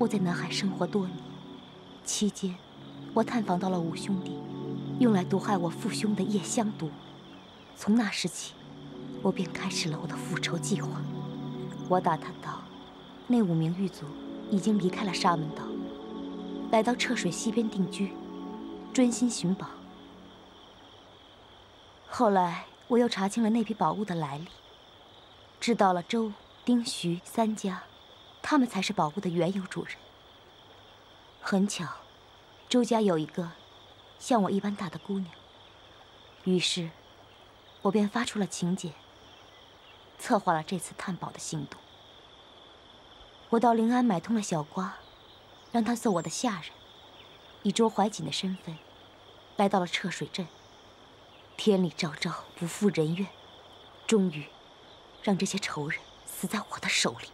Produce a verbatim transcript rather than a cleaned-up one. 我在南海生活多年，期间我探访到了五兄弟用来毒害我父兄的夜香毒。从那时起，我便开始了我的复仇计划。我打探到，那五名狱卒已经离开了沙门岛，来到澈水西边定居，专心寻宝。后来我又查清了那批宝物的来历，知道了周、丁、徐三家，他们才是宝物的原有主人。很巧，周家有一个像我一般大的姑娘，于是我便发出了请柬，策划了这次探宝的行动。我到临安买通了小瓜，让他做我的下人，以周怀瑾的身份来到了澈水镇。天理昭昭，不负人愿，终于让这些仇人死在我的手里。